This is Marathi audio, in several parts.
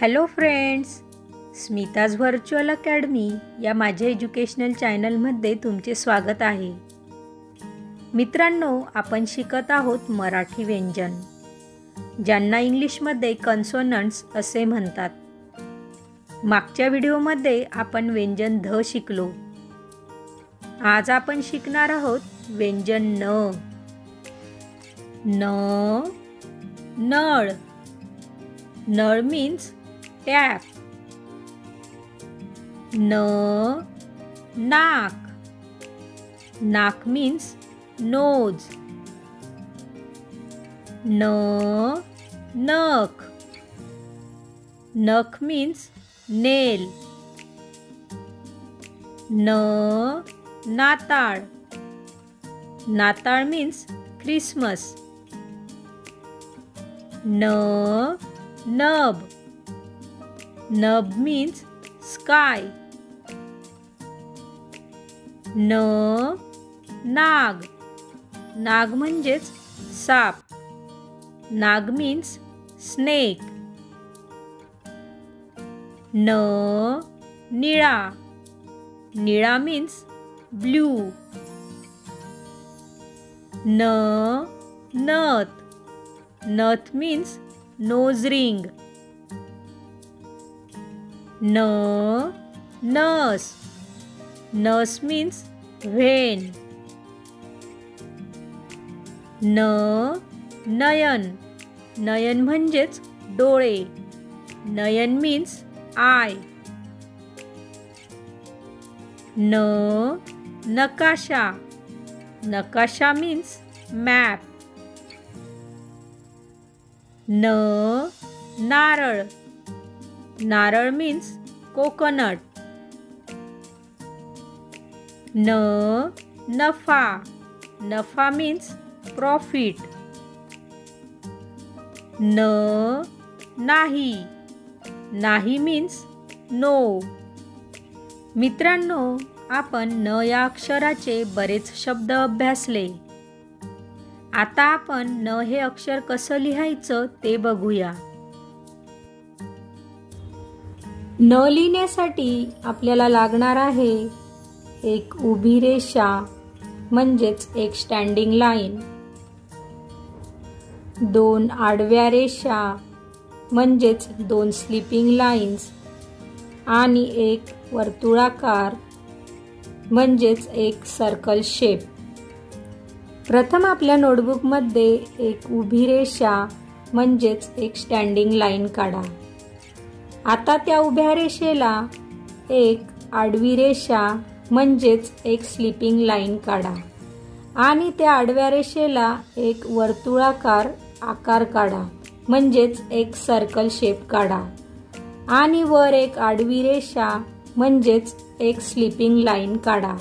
Hello friends, Smita's virtual academy या माझ्या एज्युकेशनल चॅनलमध्ये तुमचे स्वागत आहे। मित्रांनो, आपण शिकत आहोत मराठी व्यंजन, ज्यांना इंग्लिशमध्ये कॉन्सोनंट्स असे म्हणतात। मागच्या व्हिडिओमध्ये आपण व्यंजन ध शिकलो। आज आपण शिकणार आहोत व्यंजन न। न, नळ। नळ मीन्स टॅप। न, नाक। नाक मीन्स नोज। न, नख। नख मीन्स नेल। न, नाताळ। नाताळ मीन्स क्रिसमस। न, नभ। नभ मीन्स स्काय। न, नाग। नाग म्हणजे साप। नाग मीन्स स्नेक। न, निळा। निळा मीन्स ब्लू। न, नथ। नथ मीन्स नोज रिंग। न, नस। नस मीन्स व्हेन। न, नयन। नयन म्हणजेच डोळे। नयन मीन्स आय। न, नकाशा। नकाशा मीन्स मॅप। न, नारळ। नारळ मीन्स कोकोनट। न, नफा। नफा मीन्स प्रॉफिट। न, नाही। नाही मीन्स नो। मित्रांनो, आपण न या अक्षराचे बरेच शब्द अभ्यासले। आता आपण न हे अक्षर कसं लिहायचं ते बघूया। न लिहिण्यासाठी आपल्याला लागणार आहे एक उभी रेषा, म्हणजेच एक स्टँडिंग लाईन, दोन आडव्या रेषा म्हणजेच दोन स्लीपिंग लाईन्स, आणि एक वर्तुळाकार म्हणजेच एक सर्कल शेप। प्रथम आपल्या नोटबुकमध्ये एक उभी रेषा म्हणजेच एक स्टँडिंग लाईन काढा। आता त्या उभ्या रेषेला एक आडवी रेषा म्हणजेच एक स्लीपिंग लाईन काढा आणि त्या आडव्या रेषेला एक वर्तुळाकार आकार काढा, म्हणजेच एक सर्कल शेप काढा, आणि वर एक आडवी रेषा म्हणजेच एक स्लीपिंग लाईन काढा।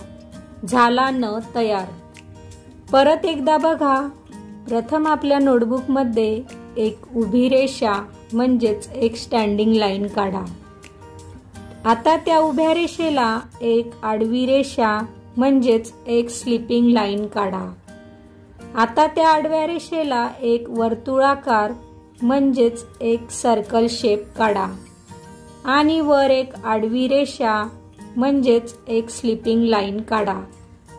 झाला न तयार। परत एकदा बघा। प्रथम आपल्या नोटबुकमध्ये एक उभी रेषा म्हणजेच एक स्टँडिंग लाईन काढा। आता त्या उभ्या रेषेला एक आडवी रेषा म्हणजेच एक स्लीपिंग लाईन काढा। आता त्या आडव्या रेषेला एक वर्तुळाकार म्हणजेच एक सर्कल शेप काढा आणि वर एक आडवी रेषा म्हणजेच एक स्लीपिंग लाईन काढा।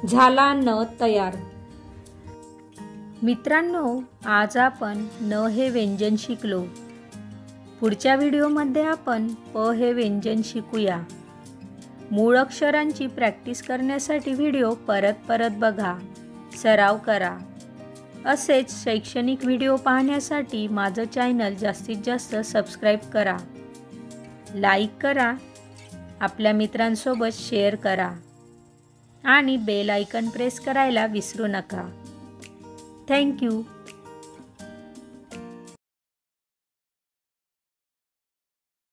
झाला न तयार। मित्रांनो, आज आपण न हे व्यंजन शिकलो। पुढच्या व्हिडिओमध्ये आपण प हे व्यंजन शिकूया। मूळ अक्षरांची प्रॅक्टिस करण्यासाठी व्हिडिओ परत परत बघा, सराव करा। असेच शैक्षणिक व्हिडिओ पाहण्यासाठी माझं चॅनल जास्तीत जास्त सबस्क्राईब करा, लाईक करा, आपल्या मित्रांसोबत शेअर करा आणि बेल आयकॉन प्रेस करायला विसरू नका। Thank you.